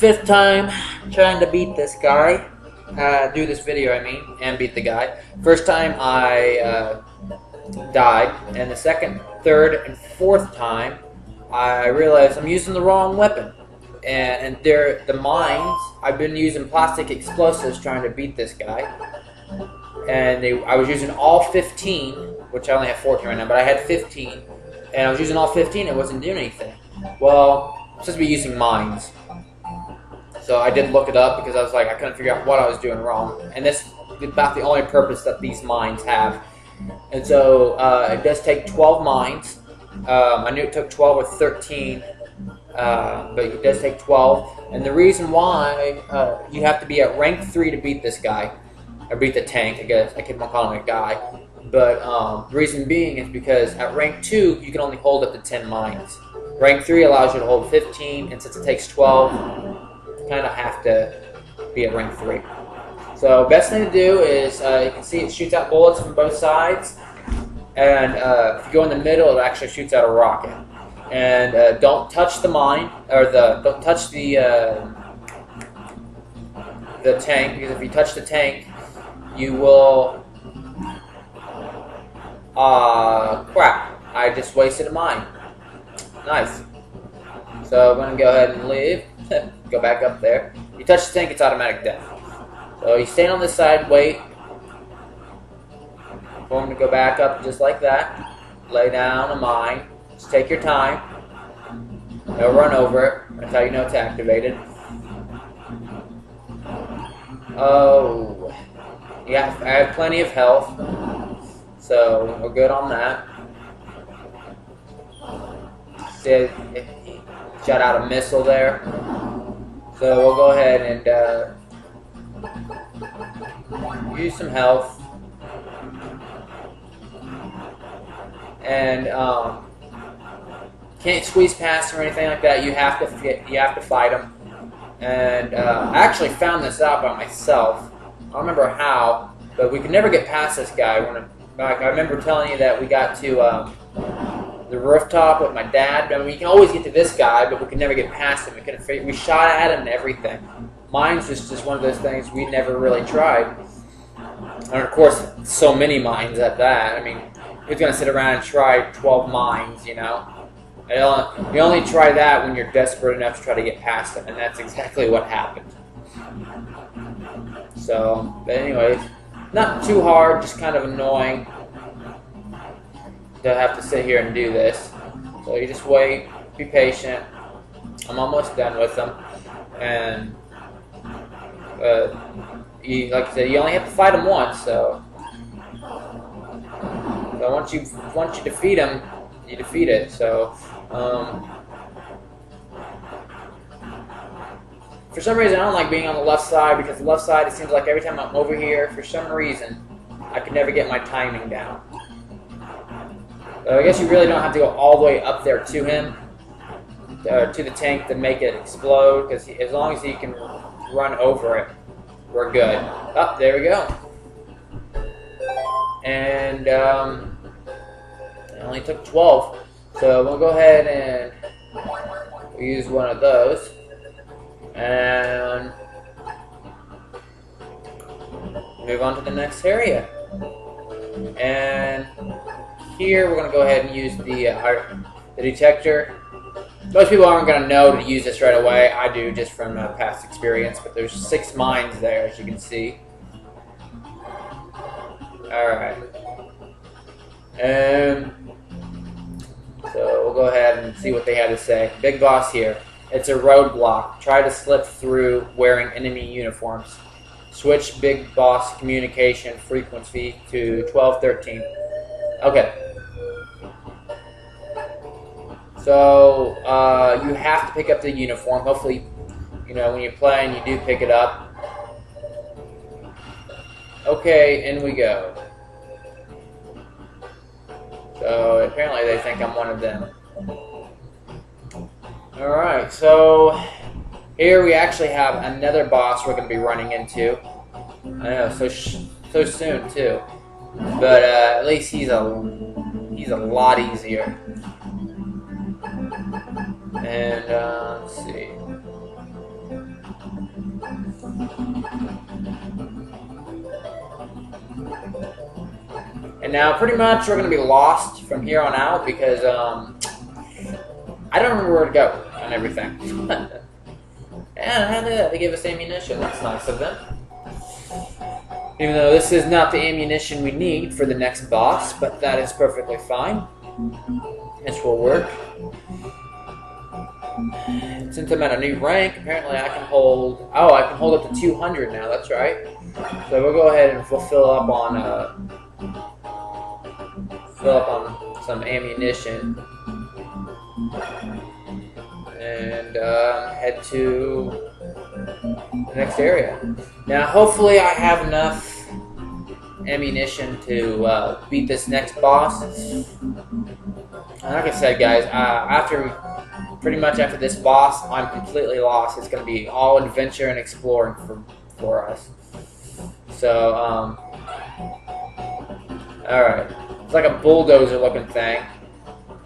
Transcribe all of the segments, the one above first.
fifth time trying to beat this guy, do this video I mean, and beat the guy. First time I died, and the second, third, and fourth time I realized I'm using the wrong weapon. And they're the mines. I've been using plastic explosives trying to beat this guy, and I was using all 15, which I only have 14 right now, but I had 15, and I was using all 15. It wasn't doing anything. Well, I'm supposed to be using mines, so I did look it up because I was like, I couldn't figure out what I was doing wrong, and this is about the only purpose that these mines have. And so it does take 12 mines. I knew it took 12 or 13. But it does take 12, and the reason why you have to be at rank 3 to beat this guy, or beat the tank, I guess. I keep on calling him a guy, but the reason being is because at rank 2 you can only hold up to 10 mines. Rank 3 allows you to hold 15, and since it takes 12, you kind of have to be at rank 3. So best thing to do is, you can see it shoots out bullets from both sides, and if you go in the middle it actually shoots out a rocket. And don't touch the mine, or don't touch the tank, because if you touch the tank, you will, crap, I just wasted a mine. Nice. So I'm going to go ahead and leave, go back up there. You touch the tank, it's automatic death. So you stand on this side, wait, for him to go back up just like that, lay down a mine. Just take your time. They'll run over it until you know it's activated. Oh, yeah, I have plenty of health, so we're good on that. It shot out a missile there, so we'll go ahead and use some health, and can't squeeze past them or anything like that. You have to fight them. And I actually found this out by myself. I don't remember how, but we could never get past this guy. Like I remember telling you that we got to the rooftop with my dad. I mean, we can always get to this guy, but we could never get past him. We shot at him and everything. Mines was just one of those things we never really tried. And of course, so many mines at that. I mean, who's gonna sit around and try 12 mines? You know. You only try that when you're desperate enough to try to get past them, and that's exactly what happened. So, but anyways, not too hard, just kind of annoying to have to sit here and do this. So you just wait, be patient. I'm almost done with them, and like I said, you only have to fight them once. So once you defeat them, you defeat it. So. For some reason I don't like being on the left side, because the left side, it seems like every time I'm over here, for some reason I can never get my timing down. So I guess you really don't have to go all the way up there to him, to the tank, to make it explode, because as long as he can run over it, we're good. Oh, there we go. And it only took 12. So we'll go ahead and we'll use one of those, and move on to the next area. And here we're going to go ahead and use the detector. Most people aren't going to know to use this right away. I do, just from past experience, but there's 6 mines there, as you can see. Alright. And so we'll go ahead and see what they had to say. Big boss here. It's a roadblock. Try to slip through wearing enemy uniforms. Switch big boss communication frequency to 1213. Okay. So you have to pick up the uniform. Hopefully, you know, when you're playing, you do pick it up. Okay, in we go. So apparently they think I'm one of them. Alright, so here we actually have another boss we're going to be running into. I know, so soon too. But at least he's a lot easier. And let's see. And now pretty much we're going to be lost from here on out because I don't remember where to go and everything. And they gave us ammunition. That's nice of them. Even though this is not the ammunition we need for the next boss, but that is perfectly fine. This will work. And since I'm at a new rank, apparently I can hold... Oh, I can hold up to 200 now, that's right. So we'll go ahead and we'll fill up on some ammunition. And head to the next area. Now hopefully I have enough ammunition to beat this next boss. Like I said, guys, after this boss, I'm completely lost. It's going to be all adventure and exploring for us. So, alright. It's like a bulldozer looking thing.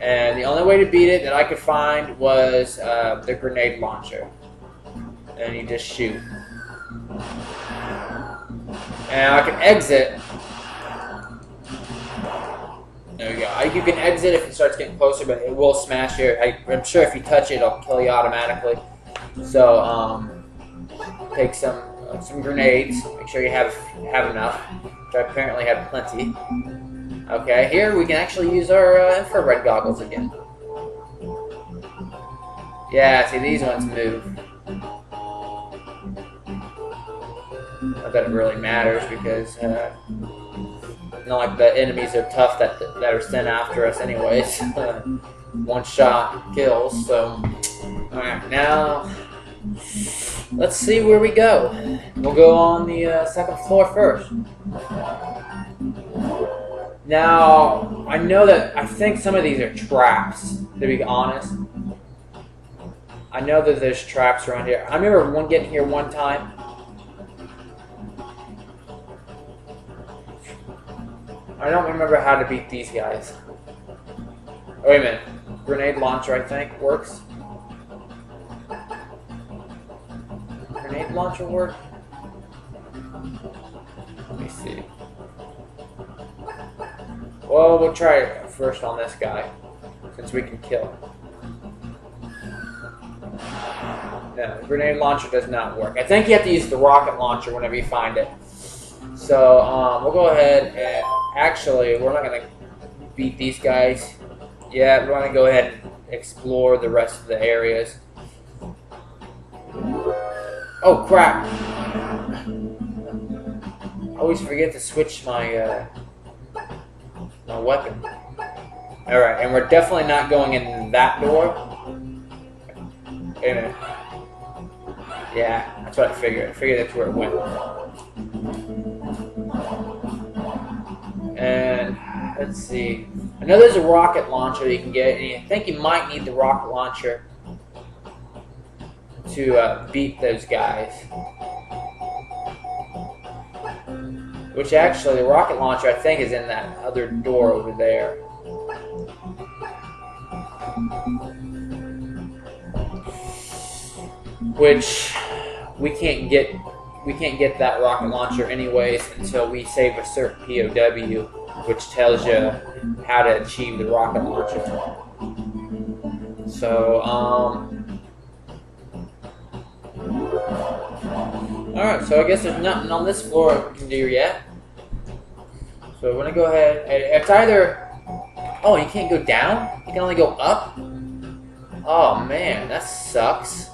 And the only way to beat it that I could find was the grenade launcher. And you just shoot. And I can exit. There you go. You can exit if it starts getting closer, but it will smash you. I'm sure if you touch it, it'll kill you automatically. So, take some grenades. Make sure you have enough, which I apparently have plenty. Okay, here we can actually use our infrared goggles again. Yeah, see, these ones move. Not that it really matters because... not like the enemies are tough that are sent after us anyways. One shot kills, so... Alright, now... Let's see where we go. We'll go on the second floor first. Now, I know that... I think some of these are traps, to be honest. I know that there's traps around here. I remember getting here one time. I don't remember how to beat these guys. Oh, wait a minute. Grenade launcher, I think, works. Grenade launcher work? Let me see. Well, we'll try it first on this guy, since we can kill him. No, the grenade launcher does not work. I think you have to use the rocket launcher whenever you find it. So, we'll go ahead and... Actually, we're not going to beat these guys. Yeah, we're going to go ahead and explore the rest of the areas. Oh, crap. I always forget to switch my, my weapon. Alright, and we're definitely not going in that door. Wait a minute. Yeah, that's what I figured. I figured that's where it went. And let's see. I know there's a rocket launcher you can get, and I think you might need the rocket launcher to beat those guys. Which actually, the rocket launcher I think is in that other door over there. Which we can't get. We can't get that rocket launcher anyways until we save a certain POW, which tells you how to achieve the rocket launcher. So, alright, so I guess there's nothing on this floor we can do yet. So we're gonna go ahead. It's either... Oh, you can't go down? You can only go up? Oh man, that sucks.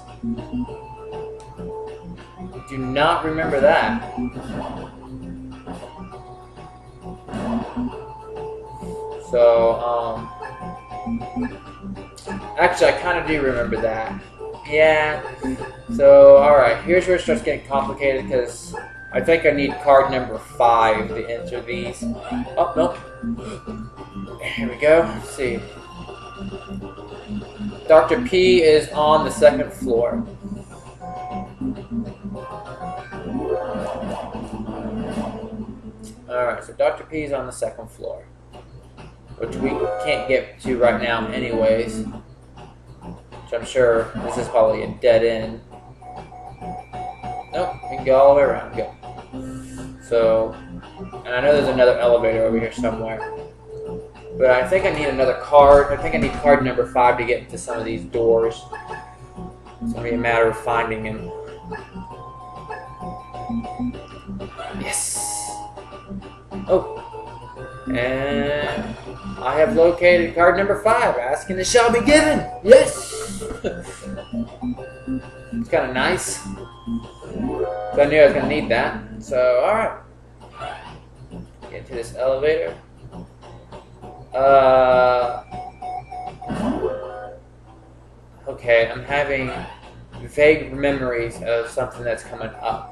Do not remember that. So, actually, I kind of do remember that. Yeah. So, alright, here's where it starts getting complicated because I think I need card number 5 to enter these. Oh, nope. Here we go. Let's see. Dr. P is on the second floor. Alright, so Dr. P is on the second floor, which we can't get to right now anyways, which I'm sure this is probably a dead end. Nope, we can go all the way around, go. So, and I know there's another elevator over here somewhere. But I think I need another card. I think I need card number 5 to get into some of these doors. It's going to be a matter of finding him. Yes! Oh! And I have located card number 5. Asking it shall be given! Yes! It's kind of nice. So I knew I was going to need that. So, alright. Get to this elevator. Okay, I'm having vague memories of something that's coming up.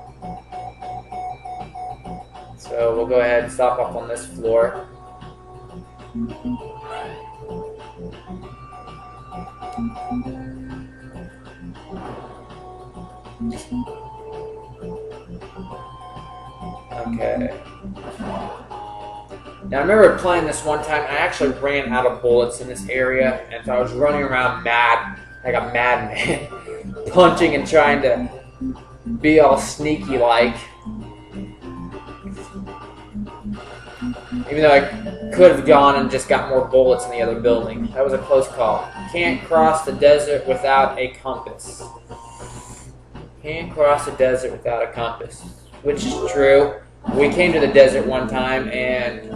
So we'll go ahead and stop off on this floor. Okay. Now, I remember playing this one time, I actually ran out of bullets in this area, and so I was running around mad, like a madman, punching and trying to be all sneaky-like. Even though I could have gone and just got more bullets in the other building. That was a close call. Can't cross the desert without a compass. Can't cross the desert without a compass. Which is true. We came to the desert one time and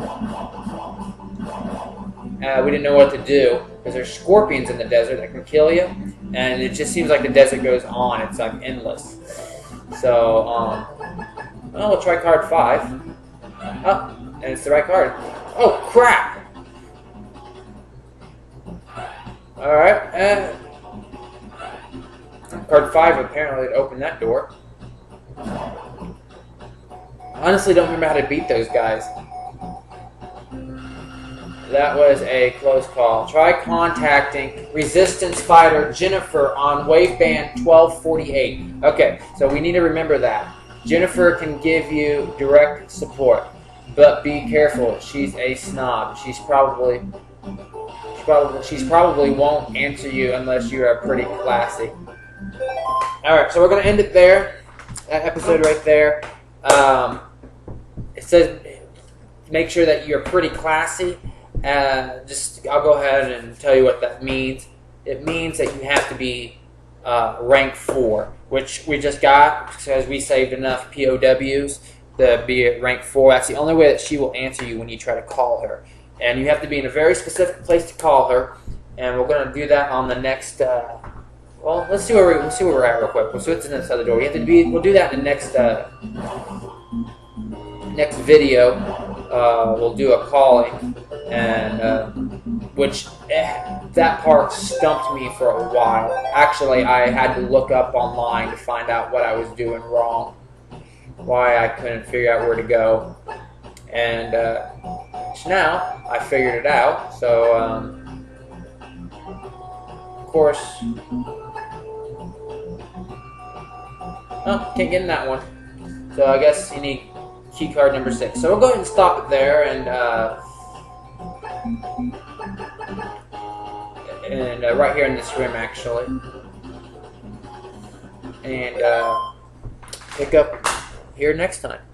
we didn't know what to do because there's scorpions in the desert that can kill you, and it just seems like the desert goes on. It's like endless. So, well, we'll try card 5. Oh, and it's the right card. Oh, crap! Alright, card 5 apparently opened that door. Honestly, don't remember how to beat those guys. That was a close call. Try contacting resistance fighter Jennifer on waveband 1248. Okay, so we need to remember that. Jennifer can give you direct support, but be careful. She's a snob. She's probably won't answer you unless you are pretty classy. All right, so we're gonna end it there. That episode right there. It says make sure that you're pretty classy. I'll go ahead and tell you what that means. It means that you have to be rank 4, which we just got because we saved enough POWs to be at rank 4. That's the only way that she will answer you when you try to call her. And you have to be in a very specific place to call her. And we're going to do that on the next... well, let's see where we're at real quick. We'll see what's in this other door. We'll do that in the next next video. We'll do a calling, and that part stumped me for a while. Actually, I had to look up online to find out what I was doing wrong, why I couldn't figure out where to go, and now I figured it out. So, of course. Oh, can't get in that one. So I guess you need key card number 6. So we'll go ahead and stop it there, and right here in this room actually, and pick up here next time.